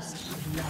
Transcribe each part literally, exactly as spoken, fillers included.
First blood.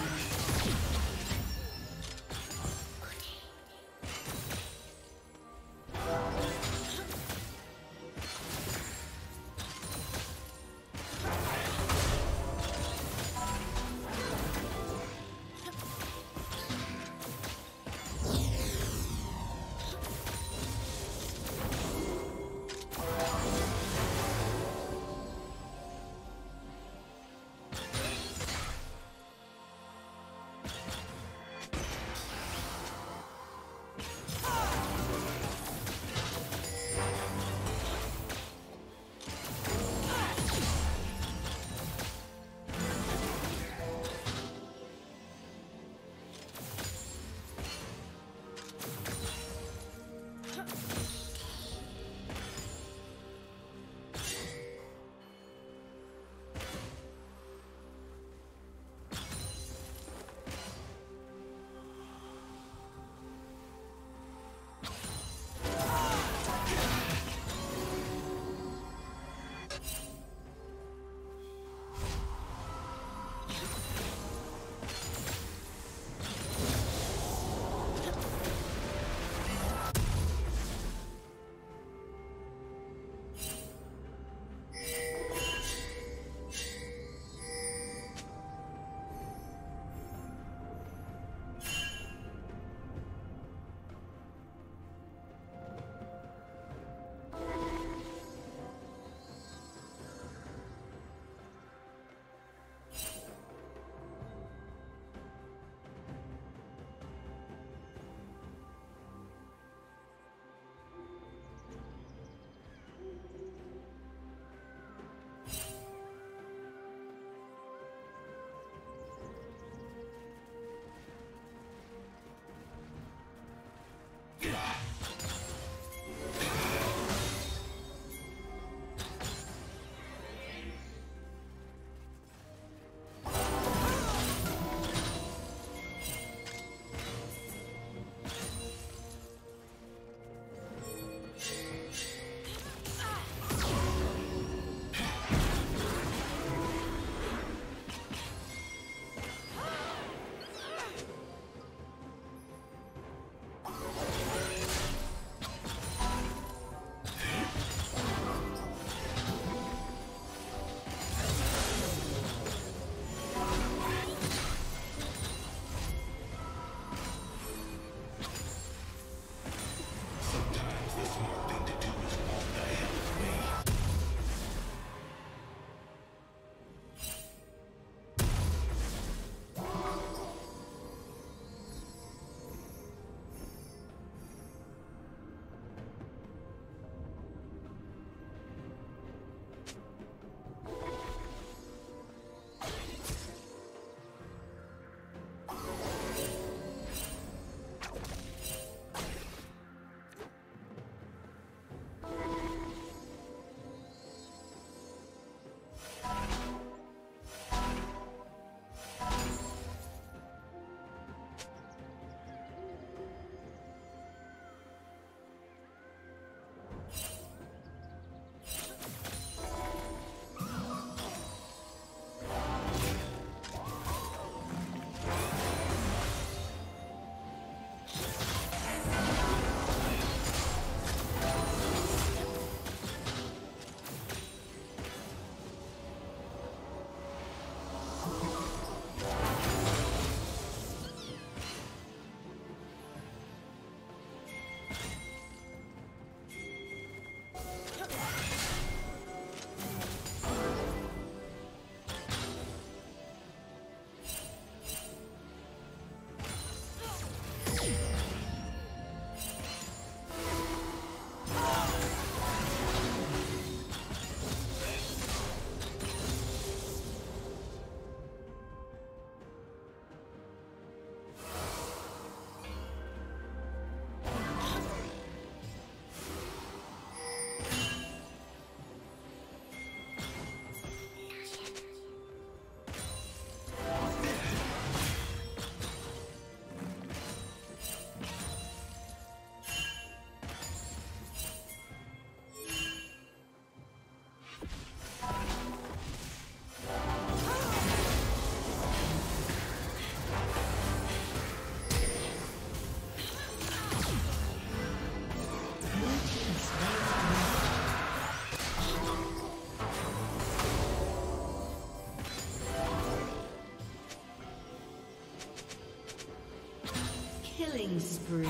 free.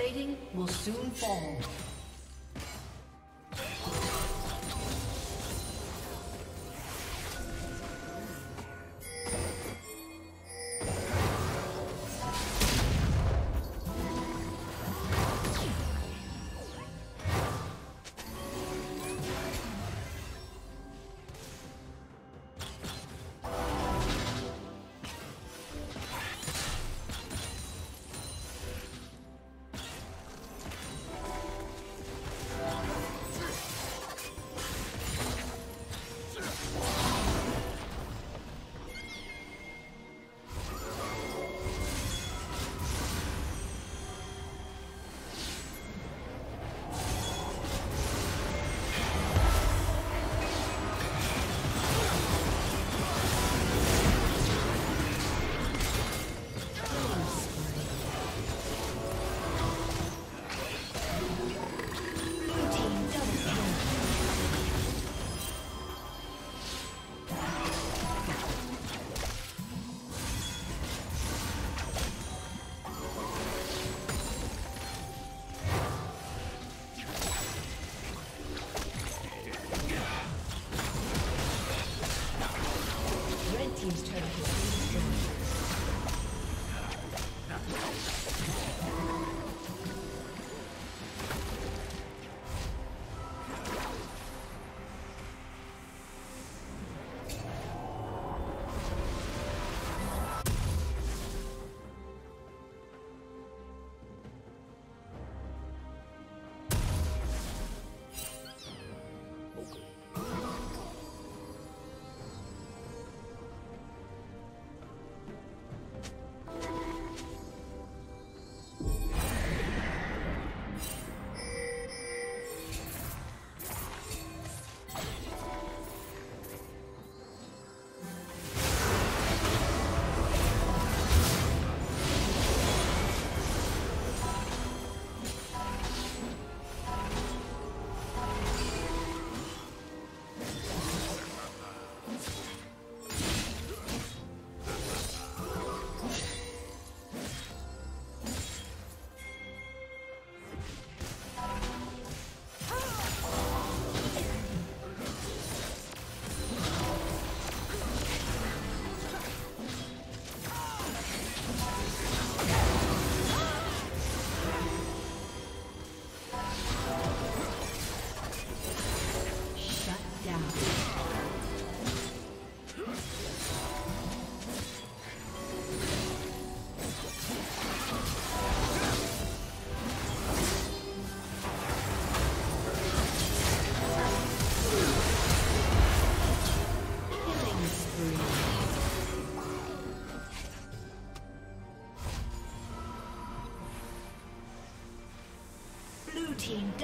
plating will soon fall.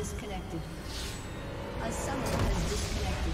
disconnected. A summoner has disconnected.